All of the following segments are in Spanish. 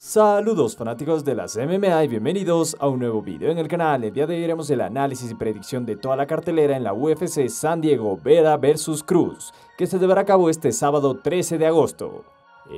Saludos fanáticos de las MMA y bienvenidos a un nuevo video en el canal. El día de hoy haremos el análisis y predicción de toda la cartelera en la UFC San Diego Vera vs Cruz, que se llevará a cabo este sábado 13 de agosto.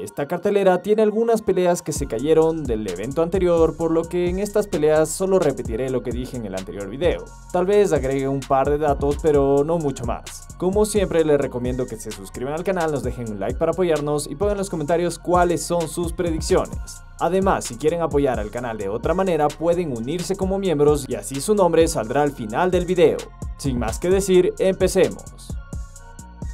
Esta cartelera tiene algunas peleas que se cayeron del evento anterior, por lo que en estas peleas solo repetiré lo que dije en el anterior video. Tal vez agregue un par de datos, pero no mucho más. Como siempre les recomiendo que se suscriban al canal, nos dejen un like para apoyarnos y pongan en los comentarios cuáles son sus predicciones. Además, si quieren apoyar al canal de otra manera, pueden unirse como miembros y así su nombre saldrá al final del video. Sin más que decir, empecemos.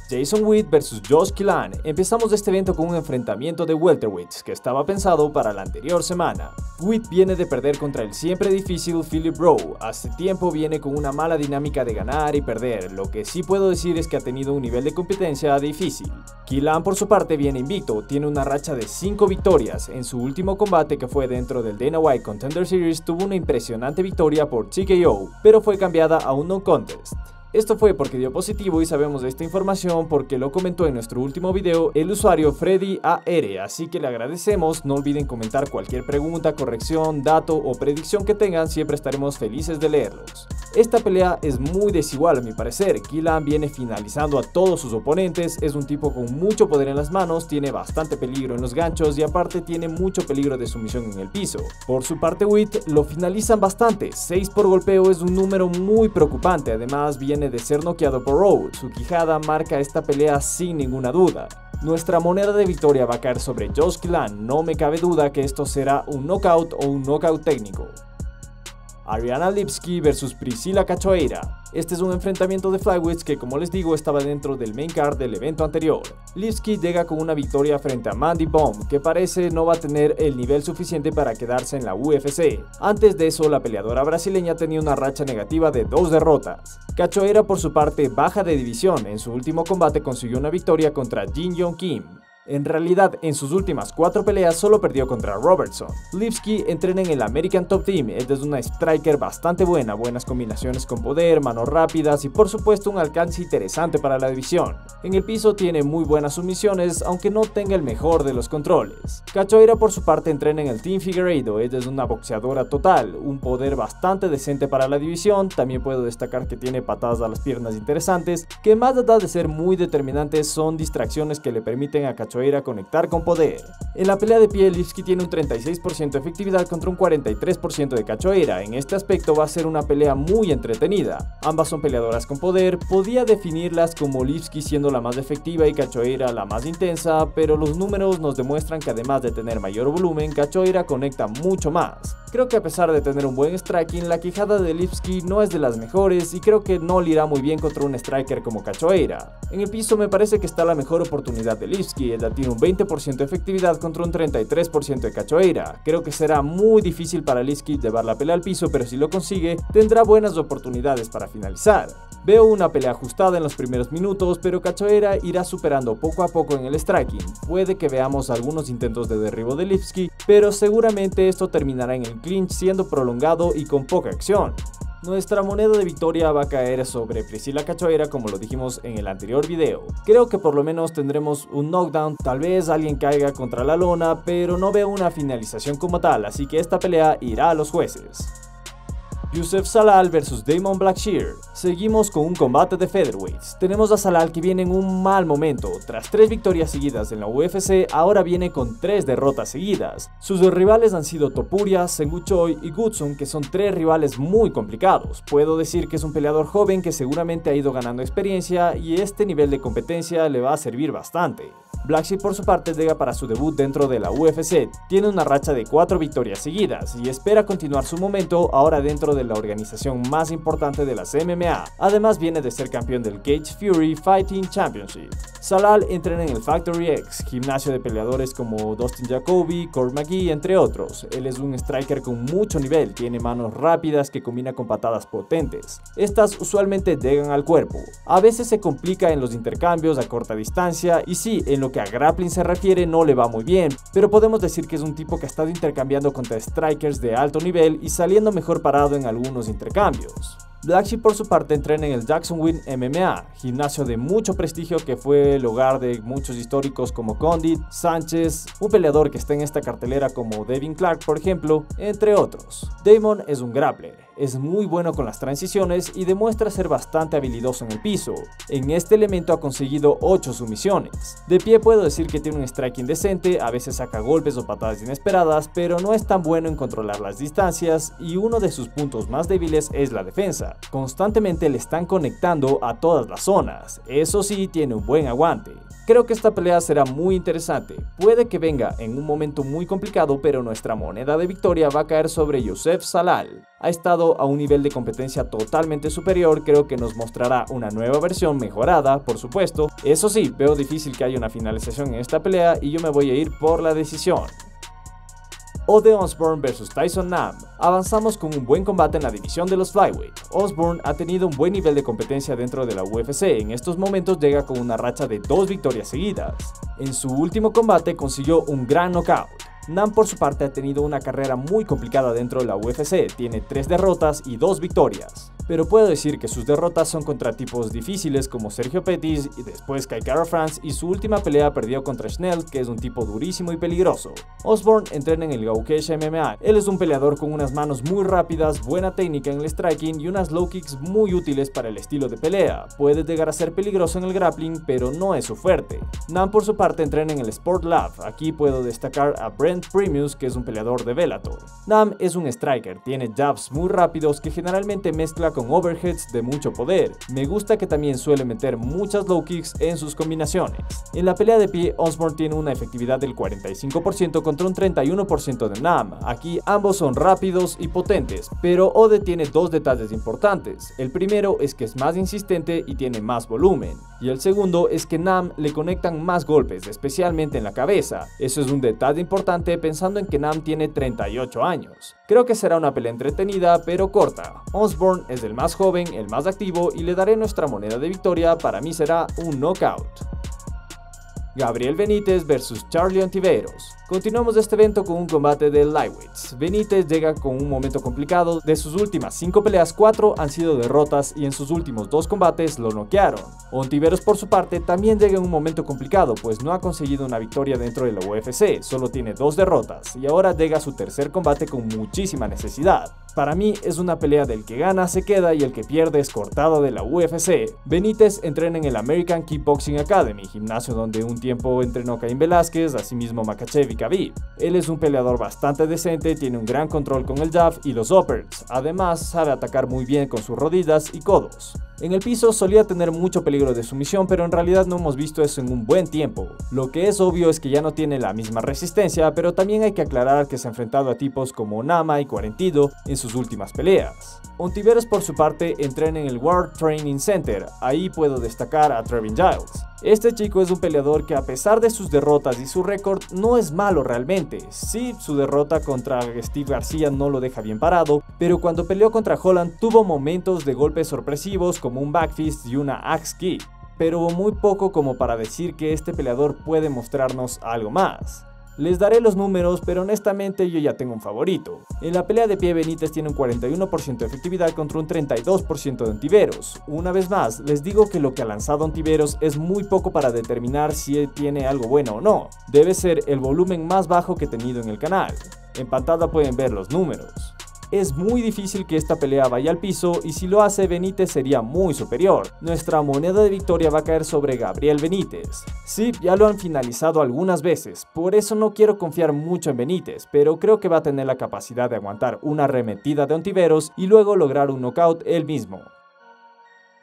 Jason Witt vs Josh Killan. Empezamos este evento con un enfrentamiento de welterweights que estaba pensado para la anterior semana. Witt viene de perder contra el siempre difícil Philip Rowe. Hace tiempo viene con una mala dinámica de ganar y perder, lo que sí puedo decir es que ha tenido un nivel de competencia difícil. Killan por su parte viene invicto, tiene una racha de 5 victorias. En su último combate, que fue dentro del Dana White Contender Series, tuvo una impresionante victoria por TKO, pero fue cambiada a un no contest. Esto fue porque dio positivo y sabemos de esta información porque lo comentó en nuestro último video el usuario Freddy AR, así que le agradecemos. No olviden comentar cualquier pregunta, corrección, dato o predicción que tengan, siempre estaremos felices de leerlos. Esta pelea es muy desigual a mi parecer. Killan viene finalizando a todos sus oponentes, es un tipo con mucho poder en las manos, tiene bastante peligro en los ganchos y aparte tiene mucho peligro de sumisión en el piso. Por su parte Witt lo finalizan bastante, 6 por golpeo es un número muy preocupante, además viene de ser noqueado por Rowe. Su quijada marca esta pelea sin ninguna duda. Nuestra moneda de victoria va a caer sobre Josh Killan, no me cabe duda que esto será un knockout o un knockout técnico. Ariana Lipski vs Priscila Cachoeira. Este es un enfrentamiento de flyweights que, como les digo, estaba dentro del main card del evento anterior. Lipski llega con una victoria frente a Mandy Bomb, que parece no va a tener el nivel suficiente para quedarse en la UFC. Antes de eso, la peleadora brasileña tenía una racha negativa de 2 derrotas. Cachoeira por su parte baja de división, en su último combate consiguió una victoria contra Jin Jong Kim. En realidad, en sus últimas 4 peleas solo perdió contra Robertson. Lipski entrena en el American Top Team, ella es una striker bastante buena, buenas combinaciones con poder, manos rápidas y por supuesto un alcance interesante para la división. En el piso tiene muy buenas sumisiones, aunque no tenga el mejor de los controles. Cachoeira por su parte entrena en el Team Figueiredo, ella es una boxeadora total, un poder bastante decente para la división, también puedo destacar que tiene patadas a las piernas interesantes, que más allá de ser muy determinantes son distracciones que le permiten a Cachoeira conectar con poder. En la pelea de pie, Lipski tiene un 36% de efectividad contra un 43% de Cachoeira. En este aspecto va a ser una pelea muy entretenida. Ambas son peleadoras con poder, podía definirlas como Lipski siendo la más efectiva y Cachoeira la más intensa, pero los números nos demuestran que además de tener mayor volumen, Cachoeira conecta mucho más. Creo que a pesar de tener un buen striking, la quijada de Lipski no es de las mejores y creo que no le irá muy bien contra un striker como Cachoeira. En el piso me parece que está la mejor oportunidad de Lipski, ella tiene un 20% de efectividad contra un 33% de Cachoeira. Creo que será muy difícil para Lipski llevar la pelea al piso, pero si lo consigue, tendrá buenas oportunidades para finalizar. Veo una pelea ajustada en los primeros minutos, pero Cachoeira irá superando poco a poco en el striking. Puede que veamos algunos intentos de derribo de Lipski, pero seguramente esto terminará en el clinch siendo prolongado y con poca acción. Nuestra moneda de victoria va a caer sobre Priscila Cachoeira, como lo dijimos en el anterior video. Creo que por lo menos tendremos un knockdown, tal vez alguien caiga contra la lona, pero no veo una finalización como tal, así que esta pelea irá a los jueces. Yusuf Zalal vs Damon Blackshear. Seguimos con un combate de featherweights. Tenemos a Zalal que viene en un mal momento. Tras 3 victorias seguidas en la UFC, ahora viene con 3 derrotas seguidas. Sus rivales han sido Topuria, Sengu Choi y Goodson, que son 3 rivales muy complicados. Puedo decir que es un peleador joven que seguramente ha ido ganando experiencia y este nivel de competencia le va a servir bastante. Blackshear por su parte llega para su debut dentro de la UFC, tiene una racha de 4 victorias seguidas y espera continuar su momento ahora dentro de la organización más importante de las MMA, además viene de ser campeón del Cage Fury Fighting Championship. Zalal entrena en el Factory X, gimnasio de peleadores como Dustin Jacoby, Cor McGee, entre otros. Él es un striker con mucho nivel, tiene manos rápidas que combina con patadas potentes, estas usualmente llegan al cuerpo, a veces se complica en los intercambios a corta distancia y sí, en lo que a grappling se refiere no le va muy bien, pero podemos decir que es un tipo que ha estado intercambiando contra strikers de alto nivel y saliendo mejor parado en algunos intercambios. Blackshear por su parte entrena en el Jackson Wink MMA, gimnasio de mucho prestigio que fue el hogar de muchos históricos como Condit, Sánchez, un peleador que está en esta cartelera como Devin Clark por ejemplo, entre otros. Damon es un grappler, es muy bueno con las transiciones y demuestra ser bastante habilidoso en el piso. En este elemento ha conseguido 8 sumisiones. De pie puedo decir que tiene un striking decente, a veces saca golpes o patadas inesperadas, pero no es tan bueno en controlar las distancias y uno de sus puntos más débiles es la defensa. Constantemente le están conectando a todas las zonas, eso sí tiene un buen aguante. Creo que esta pelea será muy interesante, puede que venga en un momento muy complicado, pero nuestra moneda de victoria va a caer sobre Yusuf Zalal. Ha estado a un nivel de competencia totalmente superior, creo que nos mostrará una nueva versión mejorada, por supuesto. Eso sí, veo difícil que haya una finalización en esta pelea y yo me voy a ir por la decisión. Ode Osborne vs Tyson Nam. Avanzamos con un buen combate en la división de los flyweight. Osborne ha tenido un buen nivel de competencia dentro de la UFC, en estos momentos llega con una racha de 2 victorias seguidas. En su último combate consiguió un gran knockout. Nam por su parte ha tenido una carrera muy complicada dentro de la UFC, tiene 3 derrotas y 2 victorias. Pero puedo decir que sus derrotas son contra tipos difíciles como Sergio Pettis y después Kaikara France, y su última pelea perdió contra Schnell, que es un tipo durísimo y peligroso. Osborne entrena en el Gaukesha MMA, él es un peleador con unas manos muy rápidas, buena técnica en el striking y unas low kicks muy útiles para el estilo de pelea. Puede llegar a ser peligroso en el grappling, pero no es su fuerte. Nam por su parte entrena en el Sport Lab, aquí puedo destacar a Brent Primus, que es un peleador de Bellator. Nam es un striker, tiene jabs muy rápidos que generalmente mezcla con overheads de mucho poder. Me gusta que también suele meter muchas low kicks en sus combinaciones. En la pelea de pie, Osborne tiene una efectividad del 45% contra un 31% de Nam. Aquí ambos son rápidos y potentes, pero Ode tiene 2 detalles importantes. El primero es que es más insistente y tiene más volumen. Y el segundo es que Nam le conectan más golpes, especialmente en la cabeza. Eso es un detalle importante pensando en que Nam tiene 38 años. Creo que será una pelea entretenida pero corta. Osborne es el más joven, el más activo y le daré nuestra moneda de victoria, para mí será un knockout. Gabriel Benítez vs Charlie Antiveros. Continuamos este evento con un combate de lightweights. Benítez llega con un momento complicado, de sus últimas 5 peleas 4 han sido derrotas y en sus últimos 2 combates lo noquearon. Antiveros por su parte también llega en un momento complicado, pues no ha conseguido una victoria dentro de la UFC, solo tiene 2 derrotas y ahora llega a su tercer combate con muchísima necesidad. Para mí es una pelea del que gana se queda y el que pierde es cortado de la UFC. Benítez entrena en el American Kickboxing Academy, gimnasio donde un tiempo entrenó Caín Velázquez, asimismo Makachev y Khabib. Él es un peleador bastante decente, tiene un gran control con el jab y los uppers, además sabe atacar muy bien con sus rodillas y codos. En el piso solía tener mucho peligro de sumisión, pero en realidad no hemos visto eso en un buen tiempo. Lo que es obvio es que ya no tiene la misma resistencia, pero también hay que aclarar que se ha enfrentado a tipos como Nama y Cuarentido en sus últimas peleas. Ontiveros por su parte entrena en el World Training Center, ahí puedo destacar a Trevin Giles. Este chico es un peleador que a pesar de sus derrotas y su récord no es malo realmente. Sí, su derrota contra Steve García no lo deja bien parado, pero cuando peleó contra Holland tuvo momentos de golpes sorpresivos como un backfist y una axe kick, pero muy poco como para decir que este peleador puede mostrarnos algo más. Les daré los números, pero honestamente yo ya tengo un favorito. En la pelea de pie, Benítez tiene un 41% de efectividad contra un 32% de Antiveros. Una vez más, les digo que lo que ha lanzado Antiveros es muy poco para determinar si tiene algo bueno o no. Debe ser el volumen más bajo que he tenido en el canal. En pantalla pueden ver los números. Es muy difícil que esta pelea vaya al piso y si lo hace Benítez sería muy superior. Nuestra moneda de victoria va a caer sobre Gabriel Benítez. Sí, ya lo han finalizado algunas veces, por eso no quiero confiar mucho en Benítez, pero creo que va a tener la capacidad de aguantar una arremetida de Antiveros y luego lograr un knockout él mismo.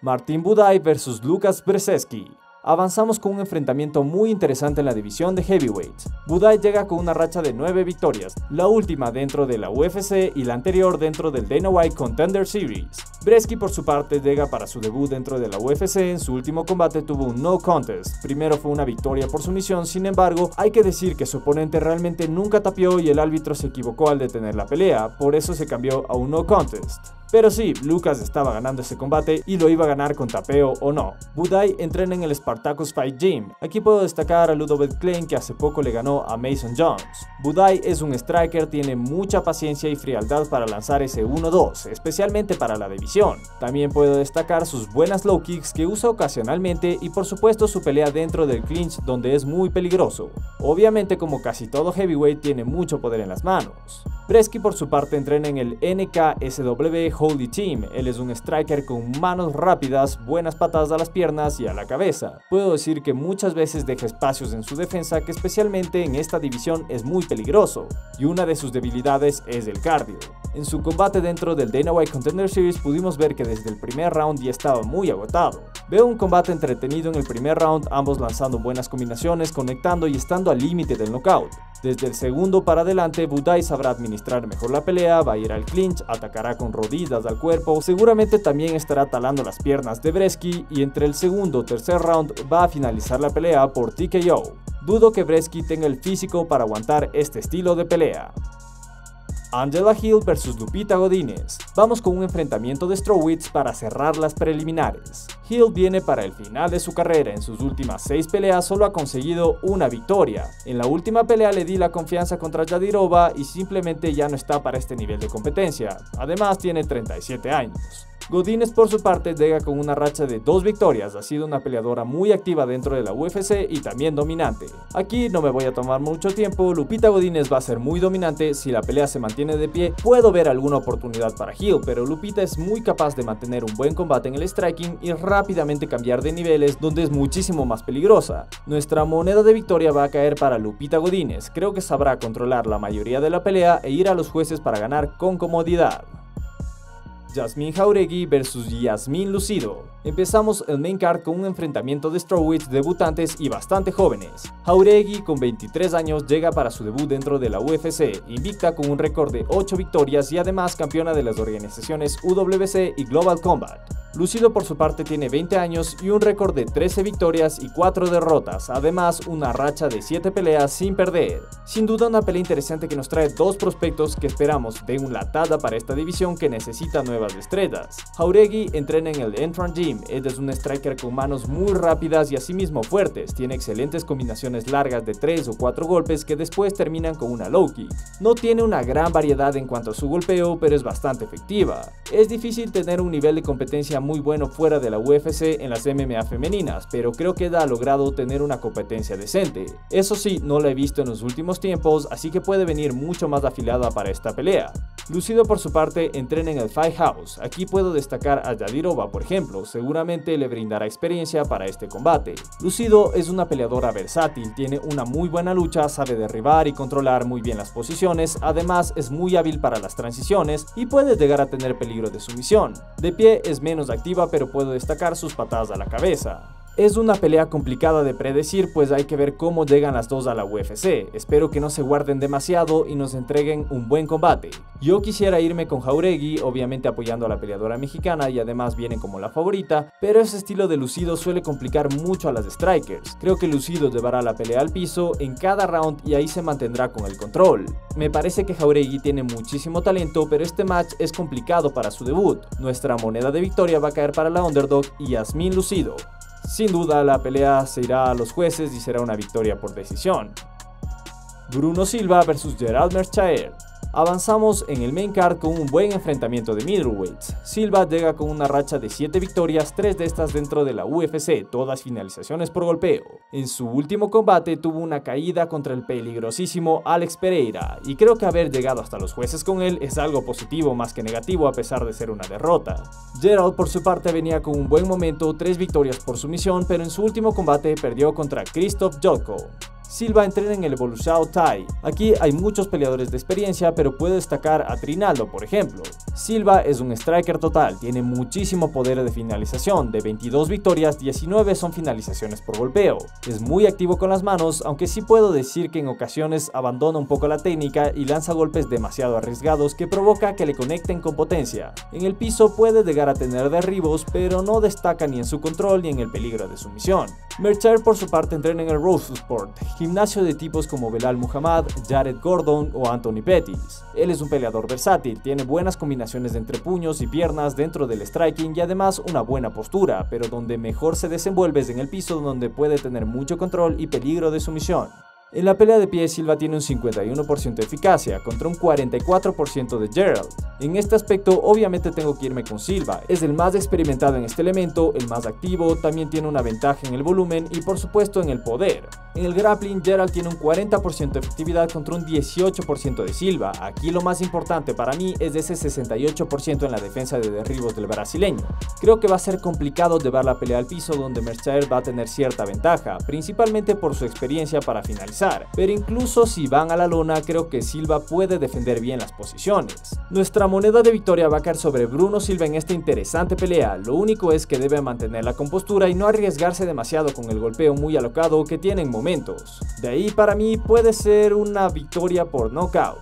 Martín Buday vs Lucas Brzeski. Avanzamos con un enfrentamiento muy interesante en la división de heavyweights. Buday llega con una racha de 9 victorias, la última dentro de la UFC y la anterior dentro del Dana White Contender Series. Brzeski por su parte llega para su debut dentro de la UFC, en su último combate tuvo un no contest, primero fue una victoria por sumisión, sin embargo hay que decir que su oponente realmente nunca tapió y el árbitro se equivocó al detener la pelea, por eso se cambió a un no contest. Pero sí, Lucas estaba ganando ese combate y lo iba a ganar con tapeo o no. Buday entrena en el Spartacus Fight Gym. Aquí puedo destacar a Ludovic Klein, que hace poco le ganó a Mason Jones. Buday es un striker, tiene mucha paciencia y frialdad para lanzar ese 1-2, especialmente para la división. También puedo destacar sus buenas low kicks que usa ocasionalmente y por supuesto su pelea dentro del clinch, donde es muy peligroso. Obviamente, como casi todo heavyweight, tiene mucho poder en las manos. Brzeski por su parte entrena en el NKSW Holy Team. Él es un striker con manos rápidas, buenas patadas a las piernas y a la cabeza. Puedo decir que muchas veces deja espacios en su defensa, que especialmente en esta división es muy peligroso, y una de sus debilidades es el cardio. En su combate dentro del Dana White Contender Series pudimos ver que desde el primer round ya estaba muy agotado. Veo un combate entretenido en el primer round, ambos lanzando buenas combinaciones, conectando y estando al límite del knockout. Desde el segundo para adelante, Buday sabrá administrar mejor la pelea, va a ir al clinch, atacará con rodillas al cuerpo, seguramente también estará talando las piernas de Brzeski, y entre el segundo y tercer round va a finalizar la pelea por TKO. Dudo que Brzeski tenga el físico para aguantar este estilo de pelea. Angela Hill vs Lupita Godines. Vamos con un enfrentamiento de Strowitz para cerrar las preliminares. Hill viene para el final de su carrera. En sus últimas 6 peleas solo ha conseguido una victoria. En la última pelea le di la confianza contra Yadirova y simplemente ya no está para este nivel de competencia. Además tiene 37 años. Godines por su parte llega con una racha de 2 victorias, ha sido una peleadora muy activa dentro de la UFC y también dominante. Aquí no me voy a tomar mucho tiempo, Lupita Godines va a ser muy dominante, si la pelea se mantiene de pie puedo ver alguna oportunidad para Hill, pero Lupita es muy capaz de mantener un buen combate en el striking y rápidamente cambiar de niveles, donde es muchísimo más peligrosa. Nuestra moneda de victoria va a caer para Lupita Godines, creo que sabrá controlar la mayoría de la pelea e ir a los jueces para ganar con comodidad. Yasmin Jauregui vs Yasmin Lucido. Empezamos el main card con un enfrentamiento de Strowitz debutantes y bastante jóvenes. Jauregui con 23 años llega para su debut dentro de la UFC, invicta con un récord de 8 victorias y además campeona de las organizaciones UWC y Global Combat. Lucido por su parte tiene 20 años y un récord de 13 victorias y 4 derrotas, además una racha de 7 peleas sin perder. Sin duda una pelea interesante que nos trae 2 prospectos que esperamos den una latada para esta división que necesita nuevas estrellas. Jauregui entrena en el Entrance Gym, él es un striker con manos muy rápidas y asimismo fuertes, tiene excelentes combinaciones largas de 3 o 4 golpes que después terminan con una low kick. No tiene una gran variedad en cuanto a su golpeo, pero es bastante efectiva. Es difícil tener un nivel de competencia muy bueno fuera de la UFC en las MMA femeninas, pero creo que ha logrado tener una competencia decente. Eso sí, no la he visto en los últimos tiempos, así que puede venir mucho más afilada para esta pelea. Lucido por su parte entrena en el Fight House, aquí puedo destacar a Yadirova por ejemplo, seguramente le brindará experiencia para este combate. Lucido es una peleadora versátil, tiene una muy buena lucha, sabe derribar y controlar muy bien las posiciones, además es muy hábil para las transiciones y puede llegar a tener peligro de sumisión. De pie es menos activa, pero puedo destacar sus patadas a la cabeza. Es una pelea complicada de predecir, pues hay que ver cómo llegan las dos a la UFC. Espero que no se guarden demasiado y nos entreguen un buen combate. Yo quisiera irme con Jauregui, obviamente apoyando a la peleadora mexicana y además viene como la favorita, pero ese estilo de Lucido suele complicar mucho a las strikers. Creo que Lucido llevará la pelea al piso en cada round y ahí se mantendrá con el control. Me parece que Jauregui tiene muchísimo talento, pero este match es complicado para su debut. Nuestra moneda de victoria va a caer para la underdog y Yasmin Lucido. Sin duda la pelea se irá a los jueces y será una victoria por decisión. Bruno Silva vs Gerald Meerschaert. Avanzamos en el main card con un buen enfrentamiento de middleweights. Silva llega con una racha de 7 victorias, 3 de estas dentro de la UFC, todas finalizaciones por golpeo. En su último combate tuvo una caída contra el peligrosísimo Alex Pereira, y creo que haber llegado hasta los jueces con él es algo positivo más que negativo a pesar de ser una derrota. Gerald por su parte venía con un buen momento, 3 victorias por sumisión, pero en su último combate perdió contra Krzysztof Jocko. Silva entrena en el Evolution Thai. Aquí hay muchos peleadores de experiencia, pero puedo destacar a Trinaldo, por ejemplo. Silva es un striker total, tiene muchísimo poder de finalización, de 22 victorias, 19 son finalizaciones por golpeo. Es muy activo con las manos, aunque sí puedo decir que en ocasiones abandona un poco la técnica y lanza golpes demasiado arriesgados que provoca que le conecten con potencia. En el piso puede llegar a tener derribos, pero no destaca ni en su control ni en el peligro de sumisión. Meerschaert por su parte entrena en el Rose Sport, gimnasio de tipos como Belal Muhammad, Jared Gordon o Anthony Pettis. Él es un peleador versátil, tiene buenas combinaciones combinaciones de entre puños y piernas dentro del striking y además una buena postura, pero donde mejor se desenvuelve es en el piso, donde puede tener mucho control y peligro de sumisión. En la pelea de pie, Silva tiene un 51% de eficacia contra un 44% de Gerald. En este aspecto obviamente tengo que irme con Silva, es el más experimentado en este elemento, el más activo, también tiene una ventaja en el volumen y por supuesto en el poder. En el grappling, Gerald tiene un 40% de efectividad contra un 18% de Silva. Aquí lo más importante para mí es ese 68% en la defensa de derribos del brasileño. Creo que va a ser complicado llevar la pelea al piso, donde Meerschaert va a tener cierta ventaja, principalmente por su experiencia para finalizar. Pero incluso si van a la lona, creo que Silva puede defender bien las posiciones. Nuestra moneda de victoria va a caer sobre Bruno Silva en esta interesante pelea. Lo único es que debe mantener la compostura y no arriesgarse demasiado con el golpeo muy alocado que tiene en momentos. De ahí para mí puede ser una victoria por nocaut.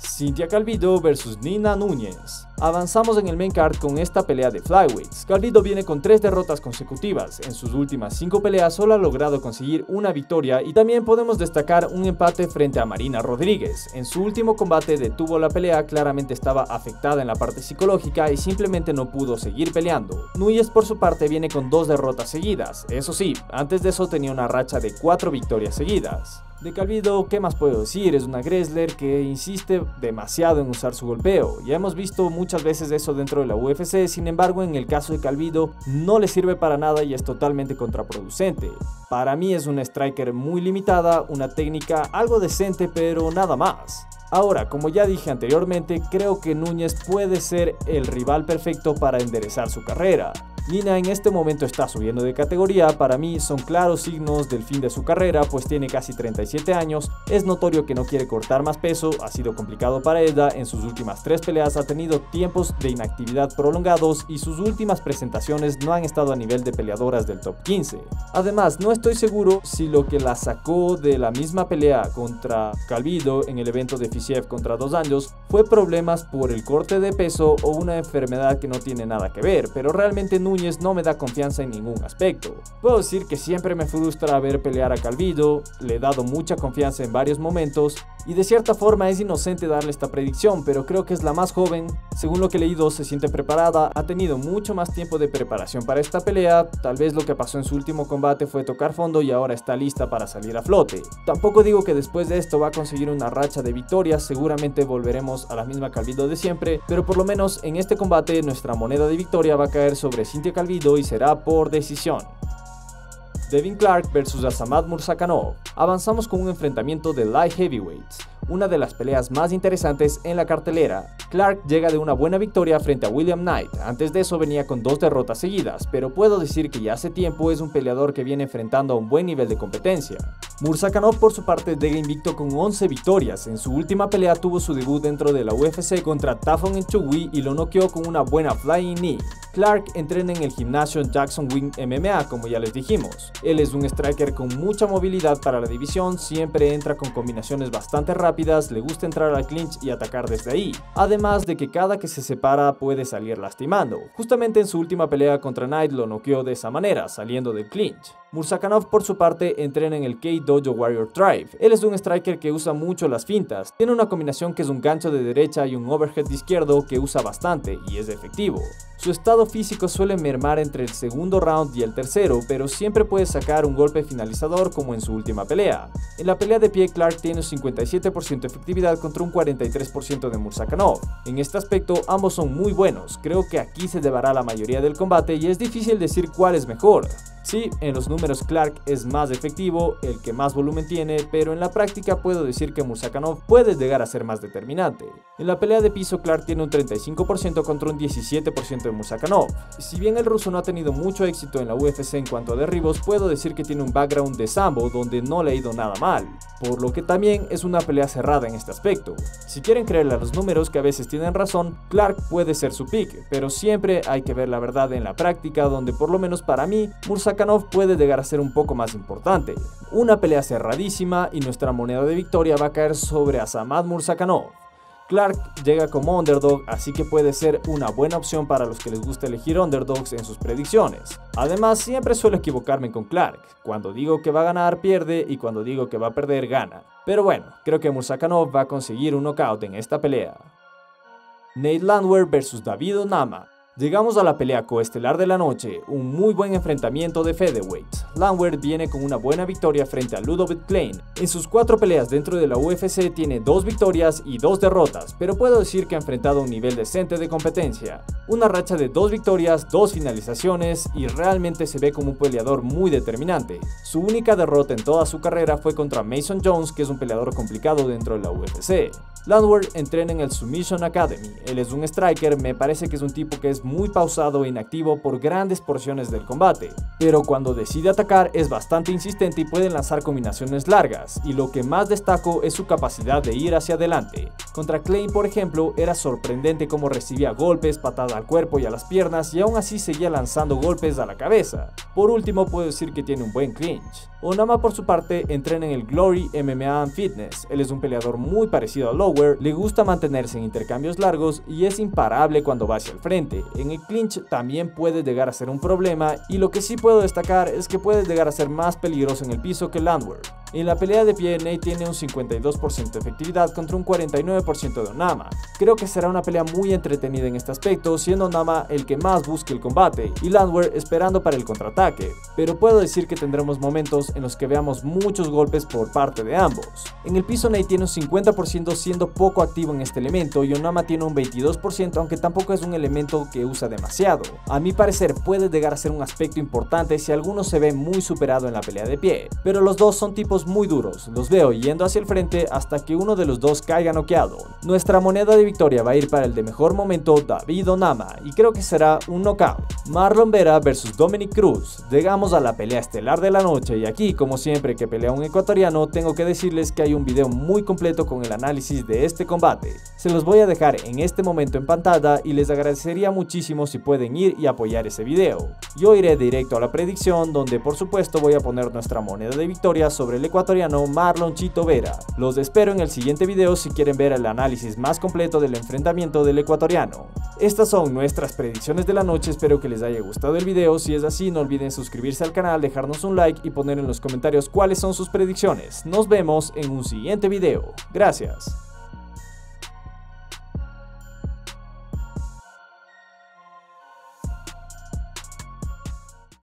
Cynthia Calvillo vs Nina Núñez. Avanzamos en el main card con esta pelea de flyweights. Calvillo viene con 3 derrotas consecutivas, en sus últimas 5 peleas solo ha logrado conseguir una victoria y también podemos destacar un empate frente a Marina Rodríguez. En su último combate detuvo la pelea, claramente estaba afectada en la parte psicológica y simplemente no pudo seguir peleando. Núñez por su parte viene con 2 derrotas seguidas, eso sí, antes de eso tenía una racha de 4 victorias seguidas. De Calvillo, ¿qué más puedo decir? Es una wrestler que insiste demasiado en usar su golpeo, ya hemos visto muchas veces eso dentro de la UFC, sin embargo en el caso de Calvillo no le sirve para nada y es totalmente contraproducente. Para mí es una striker muy limitada, una técnica algo decente pero nada más. Ahora, como ya dije anteriormente, creo que Núñez puede ser el rival perfecto para enderezar su carrera. Nina en este momento está subiendo de categoría, para mí son claros signos del fin de su carrera, pues tiene casi 37 años, es notorio que no quiere cortar más peso, ha sido complicado para ella, en sus últimas 3 peleas ha tenido tiempos de inactividad prolongados y sus últimas presentaciones no han estado a nivel de peleadoras del top 15. Además, no estoy seguro si lo que la sacó de la misma pelea contra Calvillo en el evento de Fisiev contra Dos Anjos fue problemas por el corte de peso o una enfermedad que no tiene nada que ver, pero realmente no me da confianza en ningún aspecto. Puedo decir que siempre me frustra ver pelear a Calvillo, le he dado mucha confianza en varios momentos y de cierta forma es inocente darle esta predicción, pero creo que es la más joven, según lo que he leído se siente preparada, ha tenido mucho más tiempo de preparación para esta pelea, tal vez lo que pasó en su último combate fue tocar fondo y ahora está lista para salir a flote. Tampoco digo que después de esto va a conseguir una racha de victorias, seguramente volveremos a la misma Calvillo de siempre, pero por lo menos en este combate nuestra moneda de victoria va a caer sobre Calvillo y será por decisión. Devin Clark vs Azamat Mursakanov. Avanzamos con un enfrentamiento de light heavyweights, una de las peleas más interesantes en la cartelera. Clark llega de una buena victoria frente a William Knight, antes de eso venía con 2 derrotas seguidas, pero puedo decir que ya hace tiempo es un peleador que viene enfrentando a un buen nivel de competencia. Mursakanov por su parte llega invicto con 11 victorias, en su última pelea tuvo su debut dentro de la UFC contra Tafon Nchugui y lo noqueó con una buena flying knee. Clark entrena en el gimnasio Jackson Wink MMA, como ya les dijimos. Él es un striker con mucha movilidad para la división, siempre entra con combinaciones bastante rápidas, le gusta entrar al clinch y atacar desde ahí, además de que cada que se separa puede salir lastimando. Justamente en su última pelea contra Knight lo noqueó de esa manera, saliendo del clinch. Mursakanov por su parte entrena en el K-Dojo Warrior Tribe, él es un striker que usa mucho las fintas, tiene una combinación que es un gancho de derecha y un overhead de izquierdo que usa bastante y es efectivo. Su estado físico suele mermar entre el segundo round y el tercero, pero siempre puede sacar un golpe finalizador como en su última pelea. En la pelea de pie Clark tiene un 57% de efectividad contra un 43% de Mursakanov, en este aspecto ambos son muy buenos, creo que aquí se llevará la mayoría del combate y es difícil decir cuál es mejor. Sí, en los números Clark es más efectivo, el que más volumen tiene, pero en la práctica puedo decir que Mursakanov puede llegar a ser más determinante. En la pelea de piso Clark tiene un 35% contra un 17% de Mursakanov. Si bien el ruso no ha tenido mucho éxito en la UFC en cuanto a derribos, puedo decir que tiene un background de sambo donde no le ha ido nada mal, por lo que también es una pelea cerrada en este aspecto. Si quieren creerle a los números, que a veces tienen razón, Clark puede ser su pick, pero siempre hay que ver la verdad en la práctica, donde por lo menos para mí Mursakanov puede llegar a ser un poco más importante. Una pelea cerradísima y nuestra moneda de victoria va a caer sobre Azamat Mursakanov. Clark llega como underdog, así que puede ser una buena opción para los que les gusta elegir underdogs en sus predicciones. Además, siempre suelo equivocarme con Clark, cuando digo que va a ganar pierde y cuando digo que va a perder gana. Pero bueno, creo que Mursakanov va a conseguir un knockout en esta pelea. Nate Landwehr vs David Onama. Llegamos a la pelea coestelar de la noche, un muy buen enfrentamiento de featherweights. Landwehr viene con una buena victoria frente a Ludovic Klein. En sus 4 peleas dentro de la UFC tiene 2 victorias y 2 derrotas, pero puedo decir que ha enfrentado un nivel decente de competencia. Una racha de 2 victorias, 2 finalizaciones y realmente se ve como un peleador muy determinante. Su única derrota en toda su carrera fue contra Mason Jones, que es un peleador complicado dentro de la UFC. Landwehr entrena en el Submission Academy. Él es un striker, me parece que es un tipo que es muy pausado e inactivo por grandes porciones del combate, pero cuando decide atacar es bastante insistente y puede lanzar combinaciones largas, y lo que más destaco es su capacidad de ir hacia adelante. Contra Klein, por ejemplo, era sorprendente cómo recibía golpes, patada al cuerpo y a las piernas, y aún así seguía lanzando golpes a la cabeza. Por último, puedo decir que tiene un buen clinch. Onama, por su parte, entrena en el Glory MMA and Fitness. Él es un peleador muy parecido a Lower, le gusta mantenerse en intercambios largos y es imparable cuando va hacia el frente. En el clinch también puede llegar a ser un problema, y lo que sí puedo destacar es que puede llegar a ser más peligroso en el piso que Landwehr. En la pelea de pie, Nate tiene un 52% de efectividad contra un 49% de Onama. Creo que será una pelea muy entretenida en este aspecto, siendo Onama el que más busque el combate y Landwehr esperando para el contraataque, pero puedo decir que tendremos momentos en los que veamos muchos golpes por parte de ambos. En el piso, Nate tiene un 50% siendo poco activo en este elemento, y Onama tiene un 22%, aunque tampoco es un elemento que usa demasiado. A mi parecer puede llegar a ser un aspecto importante si alguno se ve muy superado en la pelea de pie, pero los dos son tipos muy duros, los veo yendo hacia el frente hasta que uno de los dos caiga noqueado. Nuestra moneda de victoria va a ir para el de mejor momento, David Onama, y creo que será un knockout. Marlon Vera vs Dominic Cruz. Llegamos a la pelea estelar de la noche, y aquí, como siempre que pelea un ecuatoriano, tengo que decirles que hay un video muy completo con el análisis de este combate. Se los voy a dejar en este momento en pantalla y les agradecería muchísimo si pueden ir y apoyar ese video. Yo iré directo a la predicción, donde por supuesto voy a poner nuestra moneda de victoria sobre el ecuatoriano Marlon Chito Vera. Los espero en el siguiente video si quieren ver el análisis más completo del enfrentamiento del ecuatoriano. Estas son nuestras predicciones de la noche, espero que les haya gustado el video. Si es así, no olviden suscribirse al canal, dejarnos un like y poner en los comentarios cuáles son sus predicciones. Nos vemos en un siguiente video. Gracias.